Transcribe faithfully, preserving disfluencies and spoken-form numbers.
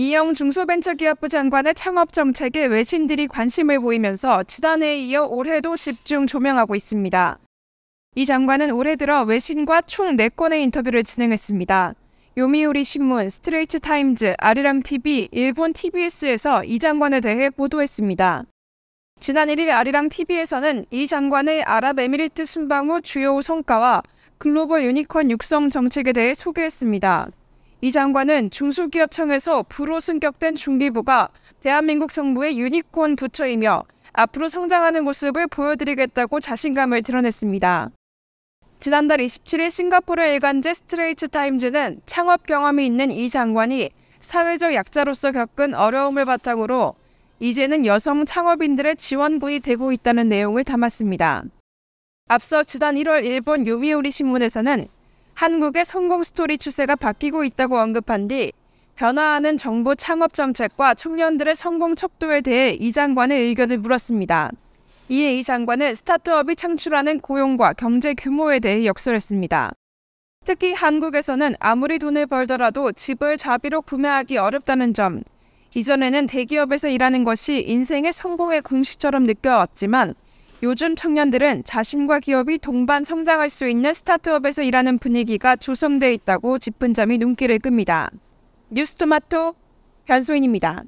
이영 중소벤처기업부 장관의 창업정책에 외신들이 관심을 보이면서 지난해에 이어 올해도 집중 조명하고 있습니다. 이 장관은 올해 들어 외신과 총 네 건의 인터뷰를 진행했습니다. 요미우리 신문, 스트레이츠 타임즈, 아리랑티비, 일본 티비에스에서 이 장관에 대해 보도했습니다. 지난 일 일 아리랑티비에서는 이 장관의 아랍에미리트 순방 후 주요 성과와 글로벌 유니콘 육성 정책에 대해 소개했습니다. 이 장관은 중소기업청에서 부로 승격된 중기부가 대한민국 정부의 유니콘 부처이며 앞으로 성장하는 모습을 보여드리겠다고 자신감을 드러냈습니다. 지난달 이십칠 일 싱가포르 일간지 스트레이츠 타임즈는 창업 경험이 있는 이 장관이 사회적 약자로서 겪은 어려움을 바탕으로 이제는 여성 창업인들의 지원군이 되고 있다는 내용을 담았습니다. 앞서 지난 일월 일본 요미우리 신문에서는 한국의 성공 스토리 추세가 바뀌고 있다고 언급한 뒤 변화하는 정부 창업 정책과 청년들의 성공 척도에 대해 이 장관의 의견을 물었습니다. 이에 이 장관은 스타트업이 창출하는 고용과 경제 규모에 대해 역설했습니다. 특히 한국에서는 아무리 돈을 벌더라도 집을 자비로 구매하기 어렵다는 점, 이전에는 대기업에서 일하는 것이 인생의 성공의 공식처럼 느껴왔지만 요즘 청년들은 자신과 기업이 동반 성장할 수 있는 스타트업에서 일하는 분위기가 조성돼 있다고 짚은 점이 눈길을 끕니다. 뉴스토마토 변소인입니다.